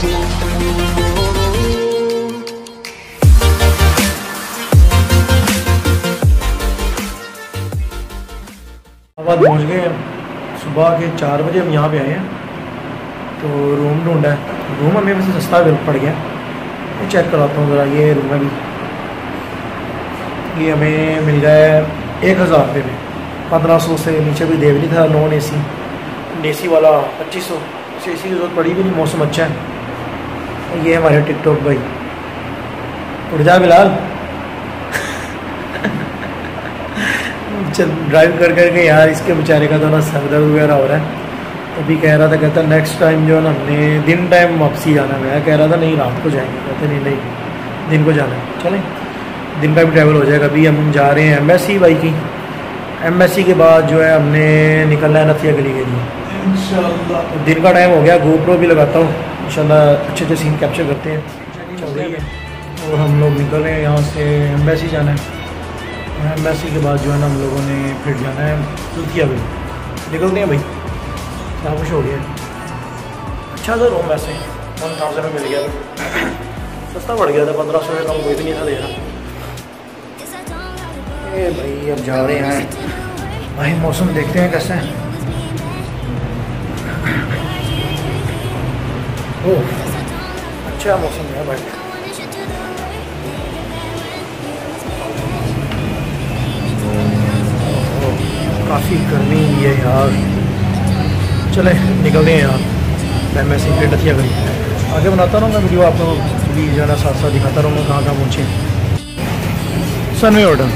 पहुँच गए सुबह के 4 बजे हम यहाँ पे आए हैं तो रूम ढूंढा है। रूम हमें वैसे सस्ता पड़ गया, मैं चेक कराता हूँ ज़रा। ये रूम है भी, ये हमें मिल रहा है 1000 रुपये में। 1500 से नीचे भी देव नहीं था। नॉन एसी, एसी वाला 2500। ए सी की जरूरत पड़ी भी नहीं, मौसम अच्छा है। ये हमारे टिकटॉक भाई, उड़ जा बिलाल। ड्राइव कर करके यार इसके बेचारे का थोड़ा सर दर्द वगैरह हो रहा है। अभी कह रहा था, कहता नेक्स्ट टाइम जो है ना हमने दिन टाइम वापसी जाना है। मैं कह रहा था नहीं रात को जाएंगे, कहते नहीं दिन को जाना है। चलें दिन का भी ट्रैवल हो जाएगा। अभी हम जा रहे हैं एम्बेसी भाई की। एम्बेसी के बाद जो है हमने निकलना है नथिया गली के लिए इंशाल्लाह। दिन का टाइम हो गया, गोप्रो भी लगाता हूँ इंशाल्लाह, अच्छे अच्छे सीन कैप्चर करते हैं। चल रही है और हम लोग निकल रहे हैं यहाँ से, एम्बेसी जाना है। एम्बेसी के बाद जो है ना हम लोगों ने फिर जाना है लुधिया भी। निकलते हैं भाई, क्या कुछ हो गया। अच्छा सर रूम वैसे 1000 में मिल गया था, सस्ता पड़ गया था। 1500 से कम कोई भी नहीं था देना। ए भाई अब जा रहे हैं भाई, मौसम देखते हैं कैसा है। ओह अच्छा मौसम है भाई। काफ़ी गर्मी है यार। चले निकल रहे हैं यार एम्बेसी से नथिया गली। आगे बनाता रहूँगा वीडियो, आपको भी ज़रा साथ साथ दिखाता रहूँगा कहाँ कहाँ पहुँचे। सनवे ऑर्डर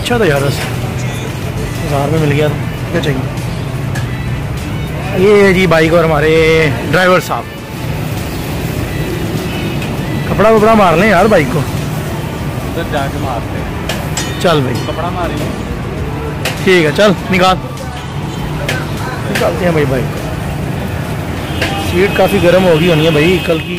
अच्छा था यार, 1000 में मिल गया क्या चाहिए। ये जी बाइक और हमारे ड्राइवर साहब। कपड़ा वपड़ा मार लें यार बाइक को, उधर जाके मारते हैं। चल भाई कपड़ा मार, ठीक है चल निकाल, निकालते हैं भाई बाइक। सीट काफ़ी गर्म होगी होनी है भाई कल की।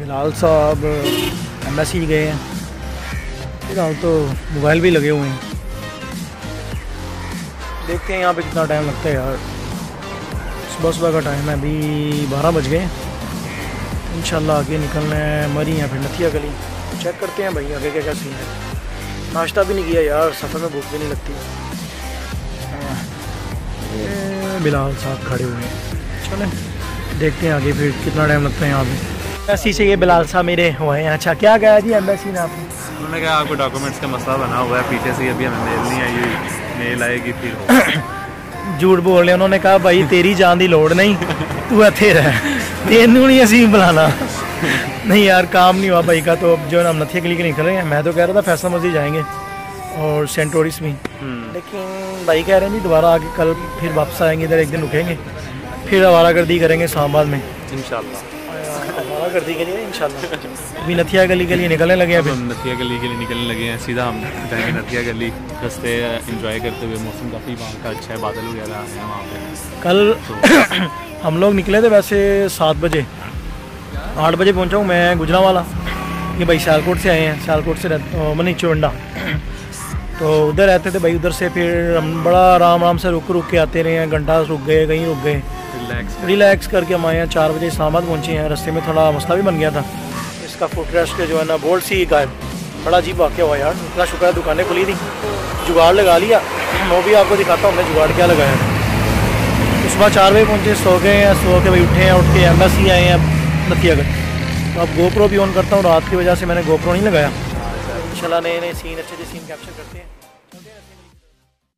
बिलाल साहब एम्बेसी गए हैं, फिलहाल तो मोबाइल भी लगे हुए हैं। देखते हैं यहाँ पे कितना टाइम लगता है यार। सुबह सुबह का टाइम है, अभी 12 बज गए। इंशाल्लाह आगे निकलना है मरी या फिर नथिया गली। चेक करते हैं भाई आगे क्या क्या सीन है। नाश्ता भी नहीं किया यार, सफ़र में भूख भी नहीं लगती। बिलाल साहब खड़े हुए हैं, चलें देखते हैं आगे फिर कितना टाइम लगता है यहाँ पर। एम्बेसी से ये बिलाल साहब मेरे हुए हैं। अच्छा क्या गया जी एम्बेसी ने आपने? उन्होंने कहा आपको डॉक्यूमेंट्स का मसला बना हुआ है, पीछे से अभी हमें मेल नहीं आई हुई, मेल आएगी फिर। झूठ बोल रहे उन्होंने, कहा भाई तेरी जान की लोड़ नहीं, तू इत्थे रह, तेनू नहीं असीं बुलाना। नहीं यार काम नहीं हुआ भाई का, तो अब जो है हम नथिया के लिए निकल रहे हैं। मैं तो कह रहा था फैसल मस्जिद जाएँगे और सेंटोरिस में, लेकिन भाई कह रहे हैं जी दोबारा आके कल फिर वापस आएँगे, इधर एक दिन रुकेंगे, फिर आवारागर्दी करेंगे इस्लामाबाद में इंशाल्लाह। गर्दी के लिए इंशाल्लाह अभी नथिया गली के लिए निकलने लगे हैं। हम नथिया गली के लिए निकलने लगे हैं, सीधा हम जाएंगे नथिया गली। रस्ते एंजॉय करते हुए, मौसम काफ़ी वहाँ का अच्छा है, बादल वगैरह आ रहे हैं वहाँ पे। कल तो हम लोग निकले थे वैसे 7 बजे, 8 बजे पहुँचा हूँ मैं गुजरांवाला। ये भाई सियालकोट से आए हैं, सियालकोट से मनी चोंडा, तो उधर रहते थे भाई। उधर से फिर हम बड़ा आराम से रुक के आते रहे हैं, घंटा रुक गए, कहीं रुक गए, रिलैक्स करके हम आए हैं। 4 बजे इस्लामाबाद पहुँचे हैं। रास्ते में थोड़ा मसला भी बन गया था, इसका फुटरेस्ट जो है ना बोल्ट सी गायब। बड़ा अजीब वाक़या हुआ यार। इतना शुक्र है दुकानें खुली थी, जुगाड़ लगा लिया। वो भी आपको दिखाता हूँ हमने जुगाड़ क्या लगाया था। सुबह 4 बजे पहुँचे, सो गए हैं, सो के भाई उठे हैं, उठ के एम्बेसी आए हैं अब नथिया गली। तो अब गोप्रो भी ऑन करता हूँ, रात की वजह से मैंने गोप्रो नहीं लगाया। इंशाल्लाह नए नए सीन, अच्छे अच्छे सीन कैप्चर करते हैं।